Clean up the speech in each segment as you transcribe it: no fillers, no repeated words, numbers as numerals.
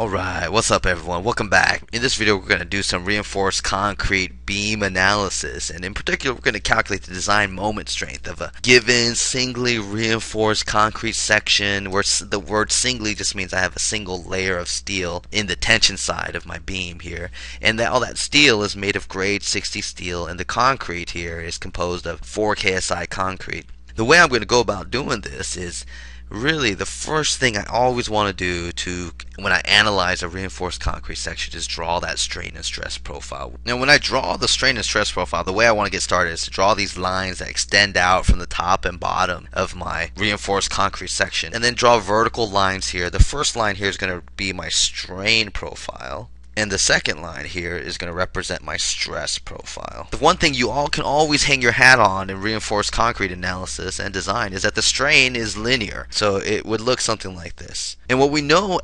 Alright, what's up everyone? Welcome back. In this video we're going to do some reinforced concrete beam analysis, and in particular we're going to calculate the design moment strength of a given singly reinforced concrete section, where the word singly just means I have a single layer of steel in the tension side of my beam here, and that all that steel is made of grade 60 steel, and the concrete here is composed of 4 KSI concrete. The way I'm going to go about doing this is really the first thing I always want to do when I analyze a reinforced concrete section is draw that strain and stress profile. Now when I draw the strain and stress profile, the way I want to get started is to draw these lines that extend out from the top and bottom of my reinforced concrete section, and then draw vertical lines here. The first line here is going to be my strain profile, and the second line here is going to represent my stress profile. The one thing you all can always hang your hat on in reinforced concrete analysis and design is that the strain is linear, so it would look something like this. And what we know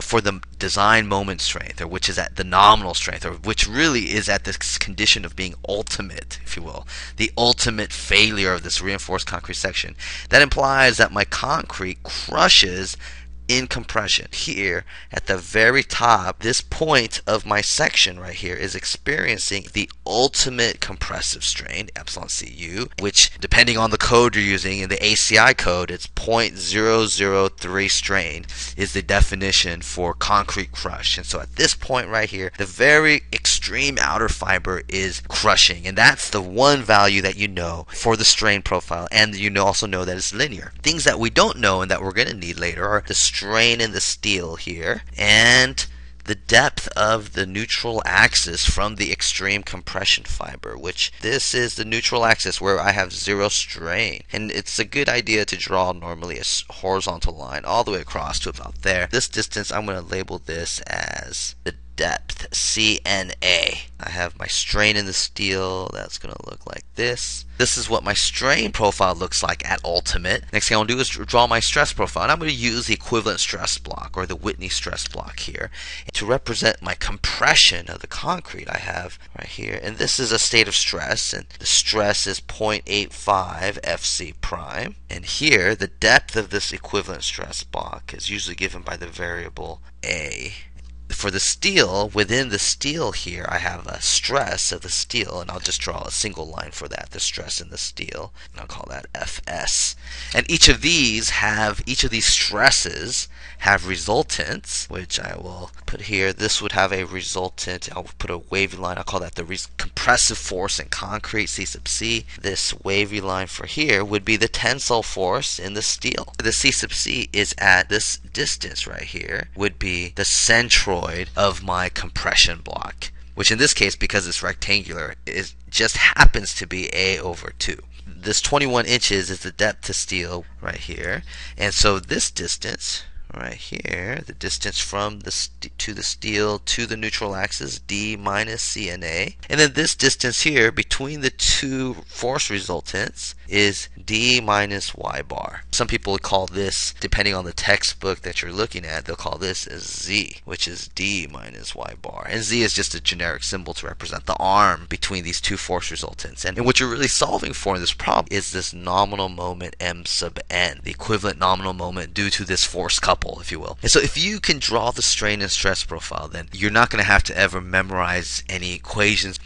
for the design moment strength, or which is at the nominal strength, or which really is at this condition of being ultimate, if you will, the ultimate failure of this reinforced concrete section, that implies that my concrete crushes in compression. Here at the very top, this point of my section right here is experiencing the ultimate compressive strain, epsilon cu, which depending on the code you're using, in the ACI code it's 0.003 strain is the definition for concrete crush. And so at this point right here, the very extreme outer fiber is crushing, and that's the one value that you know for the strain profile, and you also know that it's linear. Things that we don't know and that we're going to need later are the strain in the steel here, and the depth of the neutral axis from the extreme compression fiber, which this is the neutral axis where I have zero strain. And it's a good idea to draw normally a horizontal line all the way across to about there. This distance, I'm going to label this as the depth, CNA. I have my strain in the steel, that's going to look like this. This is what my strain profile looks like at ultimate. Next thing I'm going to do is draw my stress profile, and I'm going to use the equivalent stress block, or the Whitney stress block here, to represent my compression of the concrete I have right here. And this is a state of stress, and the stress is 0.85 FC prime. And here, the depth of this equivalent stress block is usually given by the variable A. For the steel, within the steel here, I have a stress of the steel, and I'll just draw a single line for that, the stress in the steel, and I'll call that Fs. And each of these stresses have resultants, which I will put here. This would have a resultant. I'll put a wavy line. I'll call that the compressive force in concrete, C sub C. This wavy line for here would be the tensile force in the steel. The C sub C is at this distance right here, would be the centroid of my compression block, which in this case, because it's rectangular, it just happens to be A over 2. This 21 inches is the depth to steel right here, and so this distance right here, the distance from the steel to the neutral axis, D minus CNA, and then this distance here between the two force resultants is D minus Y bar. Some people would call this, depending on the textbook that you're looking at, they'll call this as Z, which is D minus Y bar, and Z is just a generic symbol to represent the arm between these two force resultants. And what you're really solving for in this problem is this nominal moment M sub N, the equivalent nominal moment due to this force couple, if you will. And so if you can draw the strain and stress profile, then you're not going to have to ever memorize any equations.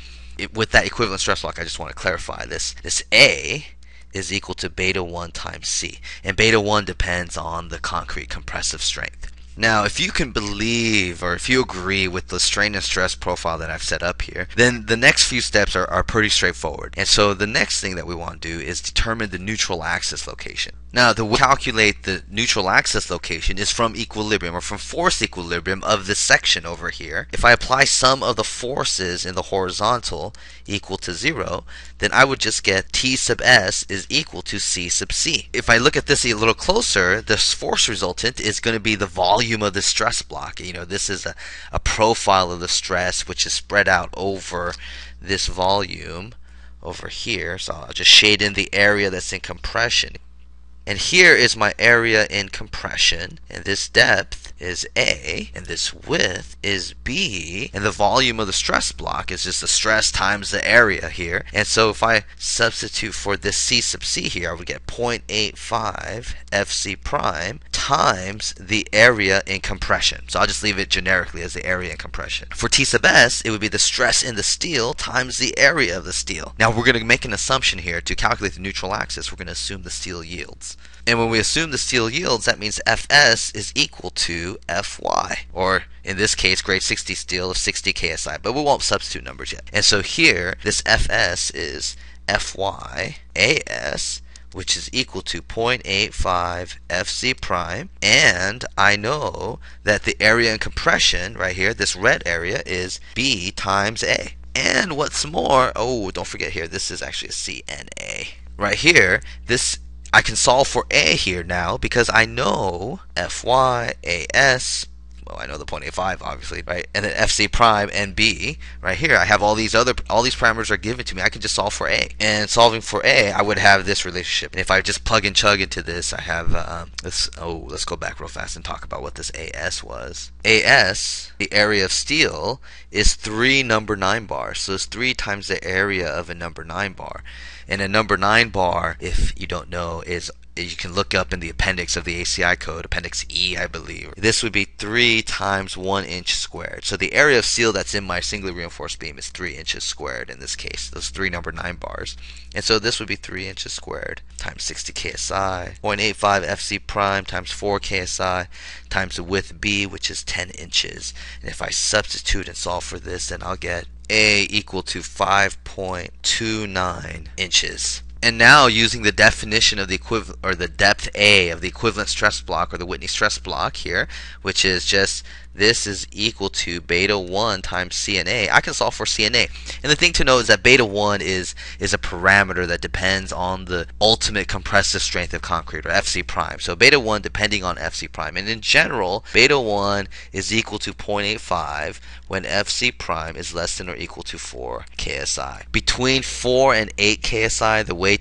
With that equivalent stress block, I just want to clarify this. This A is equal to beta 1 times C, and beta 1 depends on the concrete compressive strength. Now, if you can believe, or if you agree with the strain and stress profile that I've set up here, then the next few steps are pretty straightforward. And so the next thing that we want to do is determine the neutral axis location. Now, the way to calculate the neutral axis location is from equilibrium, or from force equilibrium of this section over here. If I apply sum of the forces in the horizontal equal to 0, then I would just get T sub S is equal to C sub C. If I look at this a little closer, the force resultant is going to be the volume of the stress block. You know, this is a profile of the stress which is spread out over this volume over here. So I'll just shade in the area that's in compression. And here is my area in compression, and this depth is A, and this width is B, and the volume of the stress block is just the stress times the area here. And so if I substitute for this C sub C here, I would get 0.85 FC prime times the area in compression. So I'll just leave it generically as the area in compression. For T sub S, it would be the stress in the steel times the area of the steel. Now we're going to make an assumption here to calculate the neutral axis. We're going to assume the steel yields. And when we assume the steel yields, that means Fs is equal to Fy, or in this case grade 60 steel of 60 KSI, but we won't substitute numbers yet. And so here this Fs is Fy As, which is equal to 0.85 FC prime, and I know that the area in compression right here, this red area, is B times A. And what's more, oh, don't forget here, this is actually a CNA. Right here, this I can solve for A here now because I know Fy As, well, I know the 0.85 obviously, right? And then FC prime and B right here. I have all these parameters are given to me. I can just solve for A. And solving for A, I would have this relationship. And if I just plug and chug into this, I have let's go back real fast and talk about what this AS was. AS, the area of steel, is 3 number 9 bars. So it's 3 times the area of a number 9 bar. And a number 9 bar, if you don't know, is, you can look up in the appendix of the ACI code, appendix E, I believe. This would be 3 times 1 inch squared. So the area of steel that's in my singly reinforced beam is 3 inches squared in this case, those 3 number 9 bars. And so this would be 3 inches squared times 60 KSI, 0.85 FC prime times 4 KSI times the width B, which is 10 inches. And if I substitute and solve for this, then I'll get A equal to 5.29 inches. And now, using the definition of the depth A of the equivalent stress block, or the Whitney stress block here, which is just this is equal to beta 1 times CNA, I can solve for CNA. And the thing to know is that beta 1 is a parameter that depends on the ultimate compressive strength of concrete, or FC prime. So beta 1 depending on FC prime. And in general, beta 1 is equal to 0.85 when FC prime is less than or equal to 4 KSI. Between 4 and 8 KSI, the way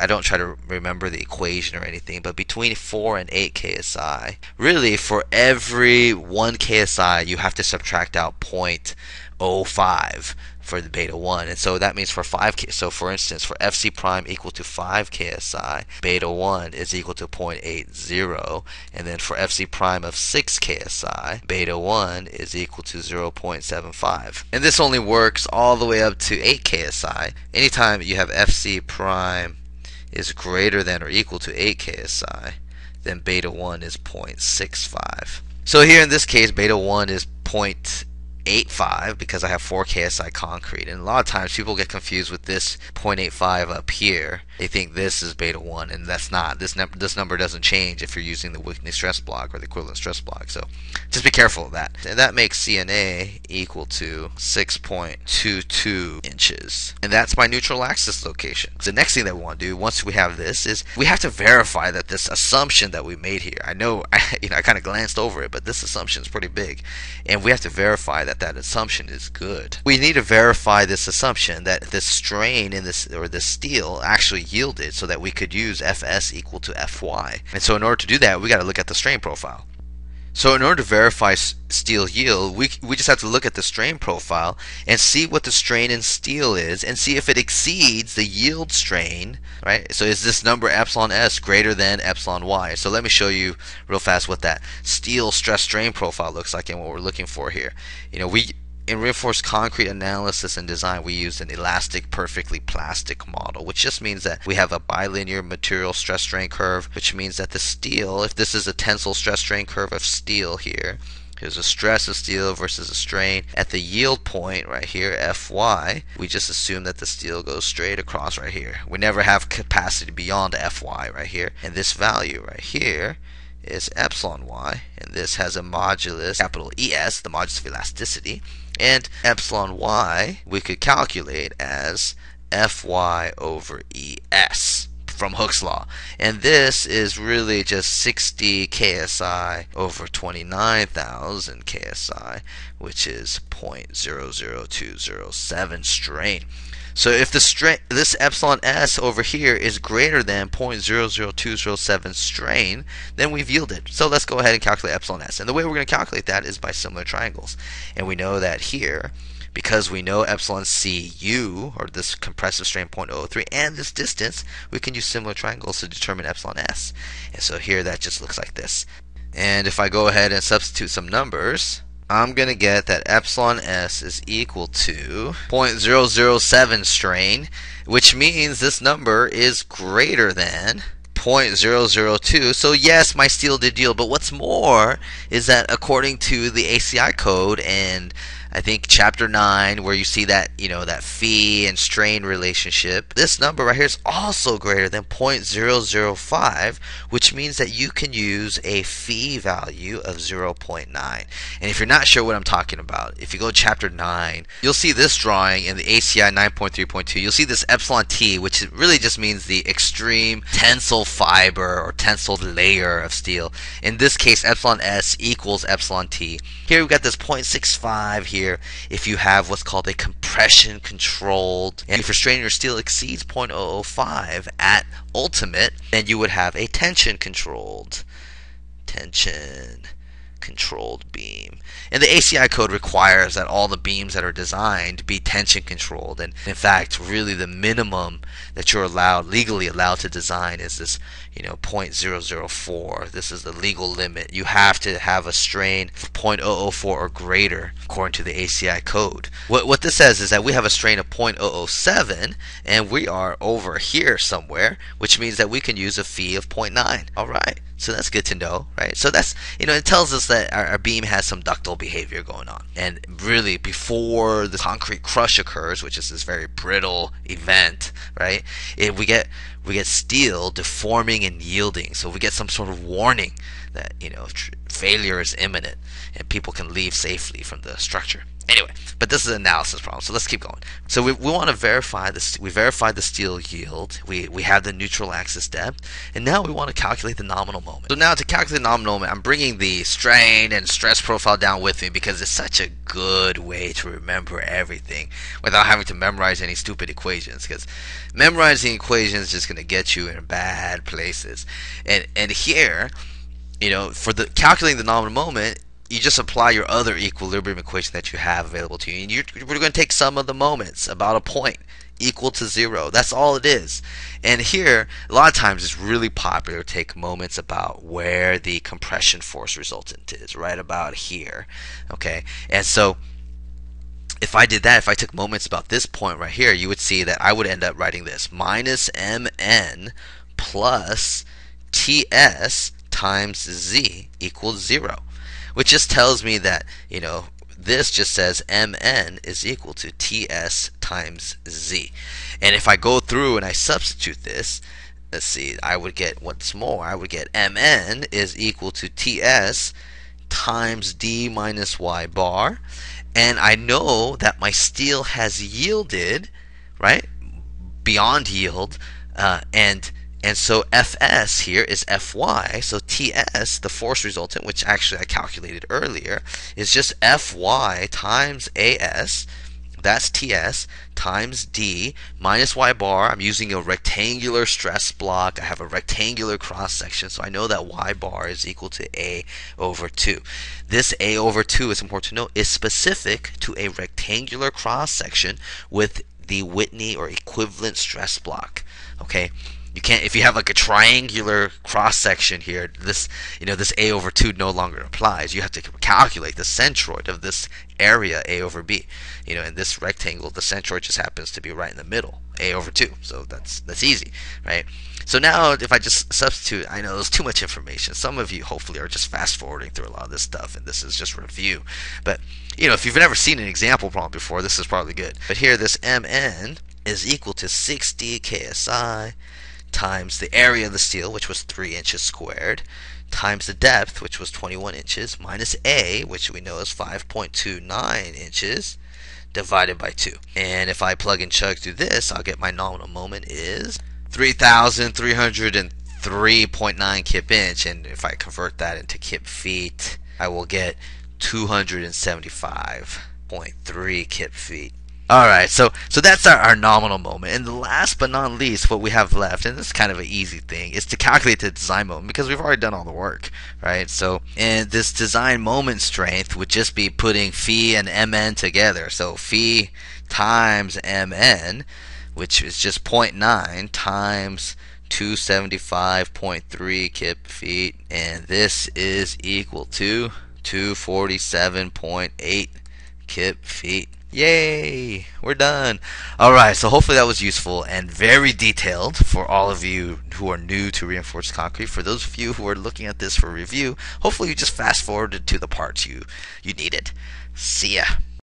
I don't try to remember the equation or anything, but between 4 and 8 KSI, really for every 1 KSI you have to subtract out 0.05 for the beta 1. And so that means for 5K, so for instance for FC prime equal to 5 KSI, beta 1 is equal to 0.80, and then for FC prime of 6 KSI, beta 1 is equal to 0.75. And this only works all the way up to 8 KSI. Anytime you have FC prime is greater than or equal to 8 KSI, then beta 1 is 0.65. So here in this case beta 1 is 0.85 because I have 4 KSI concrete, and a lot of times people get confused with this 0.85 up here. They think this is beta 1, and that's not. This number doesn't change if you're using the Whitney stress block or the equivalent stress block, so just be careful of that. And that makes CNA equal to 6.22 inches, and that's my neutral axis location. So the next thing that we want to do once we have this is we have to verify that this assumption that we made here, I know I kind of glanced over it, but this assumption is pretty big, and we have to verify that that assumption is good. We need to verify this assumption that this strain in this, or this steel, actually yielded, so that we could use Fs equal to Fy. And so in order to do that, we got to look at the strain profile. So in order to verify steel yield, we just have to look at the strain profile and see what the strain in steel is, and see if it exceeds the yield strain, right? So is this number epsilon s greater than epsilon y? So let me show you real fast what that steel stress strain profile looks like and what we're looking for here. You know, we in reinforced concrete analysis and design, we used an elastic perfectly plastic model, which just means that we have a bilinear material stress strain curve, which means that the steel, if this is a tensile stress strain curve of steel here, here's a stress of steel versus a strain. At the yield point right here, Fy, we just assume that the steel goes straight across right here. We never have capacity beyond Fy right here. And this value right here is epsilon y, and this has a modulus, capital ES, the modulus of elasticity, and epsilon y we could calculate as Fy over ES from Hooke's law, and this is really just 60 KSI over 29,000 KSI, which is 0.00207 strain. So if the strain, this epsilon s over here, is greater than 0.00207 strain, then we've yielded. So let's go ahead and calculate epsilon s. And the way we're going to calculate that is by similar triangles. And we know that here because we know epsilon cu, or this compressive strain 0.03, and this distance, we can use similar triangles to determine epsilon s. And so here that just looks like this. And if I go ahead and substitute some numbers, I'm going to get that epsilon s is equal to 0.007 strain, which means this number is greater than 0.002. So yes, my steal did yield, but what's more is that according to the ACI code, and I think chapter 9, where you see that, you know, that Fy and strain relationship, this number right here is also greater than 0.005, which means that you can use a Fy value of 0.9. And if you're not sure what I'm talking about, if you go to chapter 9, you'll see this drawing in the ACI 9.3.2. You'll see this epsilon t, which really just means the extreme tensile fiber or tensile layer of steel. In this case, epsilon s equals epsilon t. Here we've got this 0.65 here. If you have what's called a compression controlled, and for strain your steel exceeds 0.005 at ultimate, then you would have a tension controlled beam. And the ACI code requires that all the beams that are designed be tension controlled, and in fact really the minimum that you're allowed, legally allowed to design is this, you know, 0.004. This is the legal limit. You have to have a strain of 0.004 or greater according to the ACI code. What this says is that we have a strain of 0.007 and we are over here somewhere, which means that we can use a Fy of 0.9. Alright, so that's good to know, right? So that's, you know, it tells us that our beam has some ductile behavior going on. And really, before the concrete crush occurs, which is this very brittle event, right? We get steel deforming and yielding. So we get some sort of warning that, you know, failure is imminent and people can leave safely from the structure. Anyway, but this is an analysis problem, so let's keep going. So we want to verify this. We verified the steel yield. We have the neutral axis depth, and now we want to calculate the nominal moment. So now to calculate the nominal moment, I'm bringing the strain and stress profile down with me because it's such a good way to remember everything without having to memorize any stupid equations. Because memorizing equations is just going to get you in bad places. And here, you know, for the calculating the nominal moment, you just apply your other equilibrium equation that you have available to you. And we're going to take sum of the moments, about a point, equal to 0. That's all it is. And here, a lot of times it's really popular to take moments about where the compression force resultant is, right about here. Okay, and so if I did that, if I took moments about this point right here, you would see that I would end up writing this, minus mn plus ts times z equals 0. Which just tells me that, you know, this just says mn is equal to ts times z. And if I go through and I substitute this, let's see, I would get, once more, I would get mn is equal to ts times d minus y bar. And I know that my steel has yielded, right, beyond yield, and so Fs here is Fy, so Ts, the force resultant, which actually I calculated earlier, is just Fy times As, that's Ts, times D minus Y bar. I'm using a rectangular stress block. I have a rectangular cross section, so I know that Y bar is equal to A over 2. This A over 2, it's important to know, is specific to a rectangular cross section with the Whitney or equivalent stress block, okay? You can't, if you have like a triangular cross section here, this, you know, this A over 2 no longer applies. You have to calculate the centroid of this area A over B. You know, in this rectangle, the centroid just happens to be right in the middle, A over 2. So that's easy, right? So now if I just substitute, I know there's too much information. Some of you hopefully are just fast forwarding through a lot of this stuff, and this is just review. But, you know, if you've never seen an example problem before, this is probably good. But here, this MN is equal to 60 KSI times the area of the steel, which was 3 inches squared, times the depth, which was 21 inches, minus A, which we know is 5.29 inches, divided by 2. And if I plug and chug through this, I'll get my nominal moment is 3,303.9 kip inch. And if I convert that into kip feet, I will get 275.3 kip feet. Alright, so that's our nominal moment. And the last but not least, what we have left, and this is kind of an easy thing, is to calculate the design moment, because we've already done all the work, right? So, and this design moment strength would just be putting phi and mn together. So phi times mn, which is just 0.9 times 275.3 kip feet, and this is equal to 247.8 kip feet. Yay, we're done. Alright, so hopefully that was useful and very detailed for all of you who are new to reinforced concrete. For those of you who are looking at this for review, hopefully you just fast forwarded to the parts you needed. See ya.